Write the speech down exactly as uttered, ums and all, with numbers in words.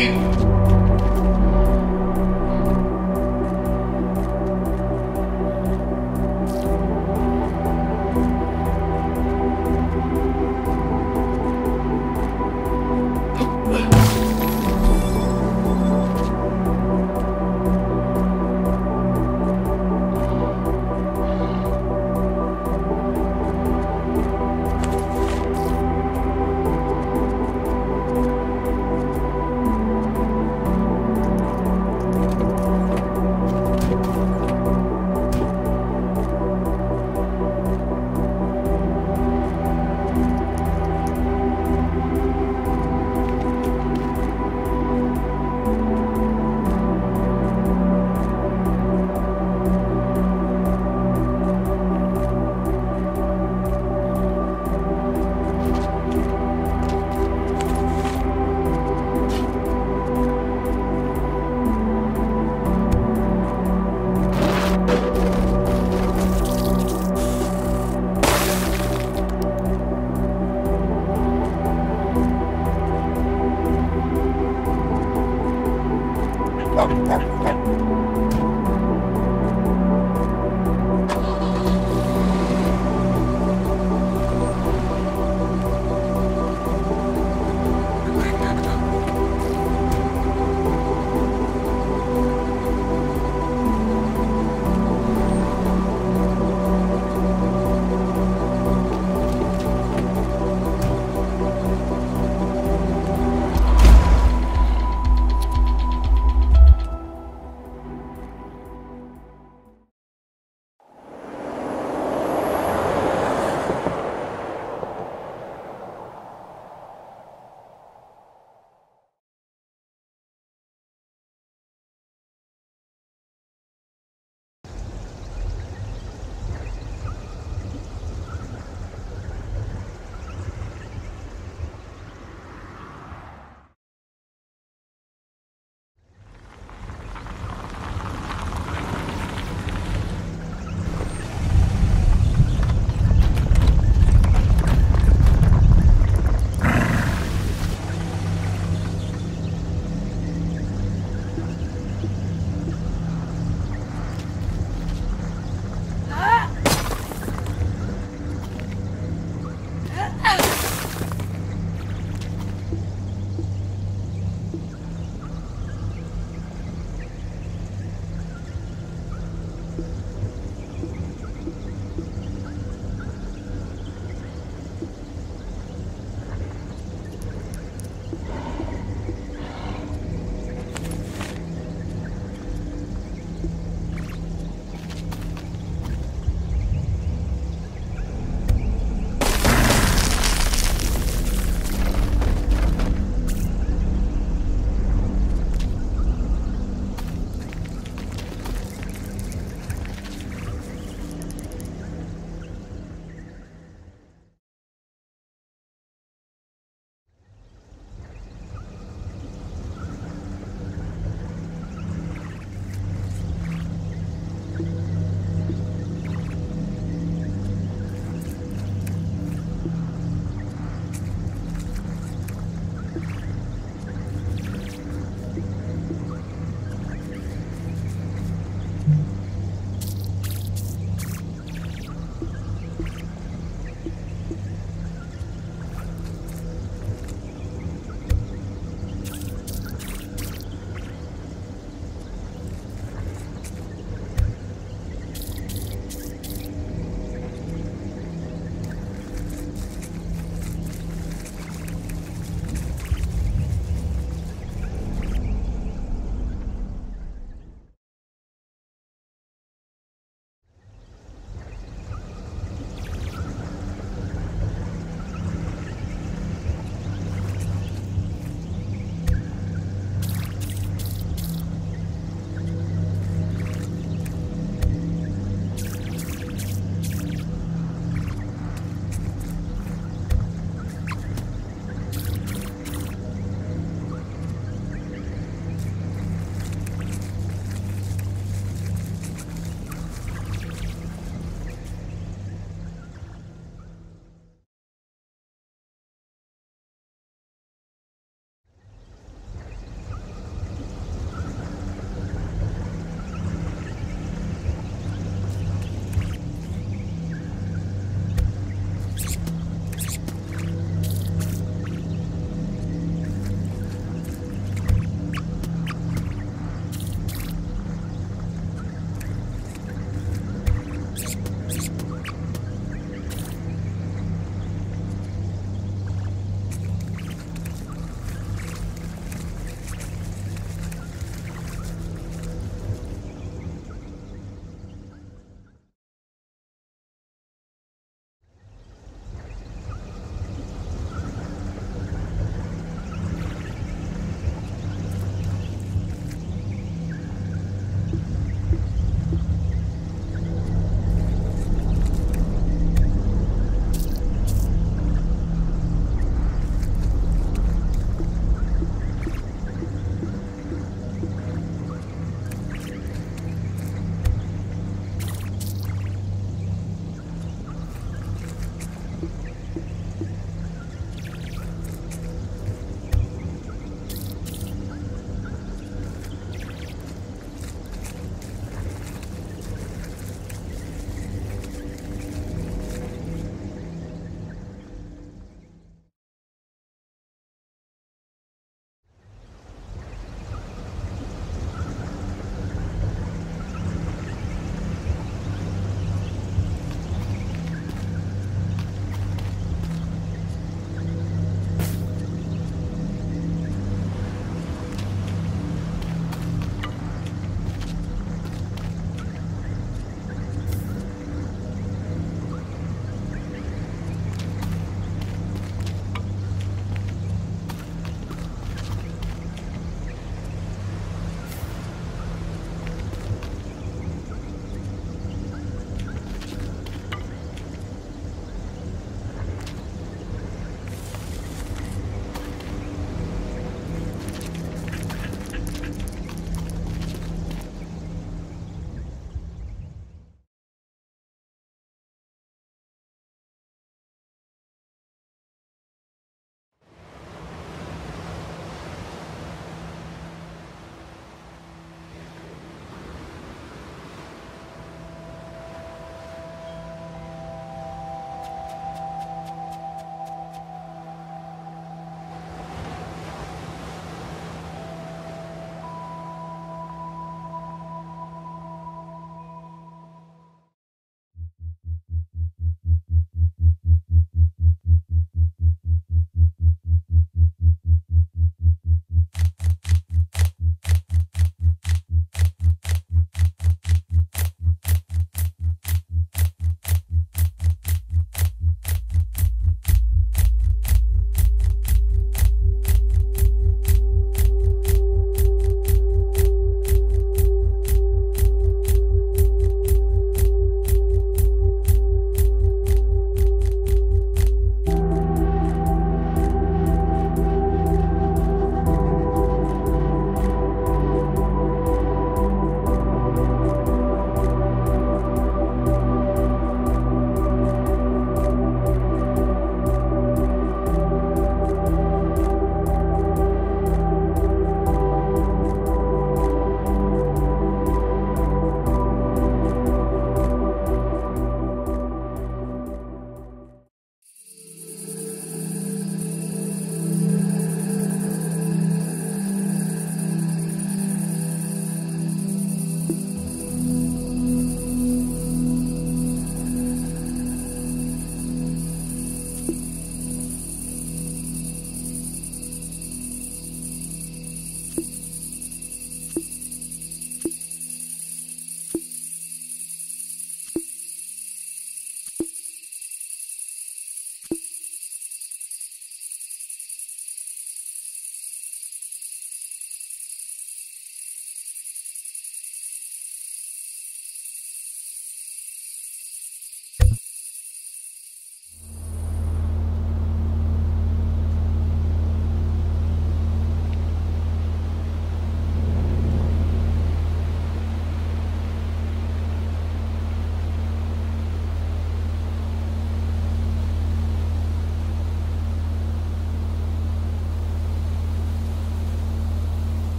in. Thank you.